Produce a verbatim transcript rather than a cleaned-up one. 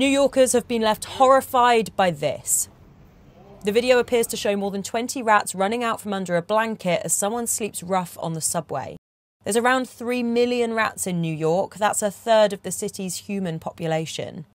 New Yorkers have been left horrified by this. The video appears to show more than twenty rats running out from under a blanket as someone sleeps rough on the subway. There's around three million rats in New York. That's a third of the city's human population.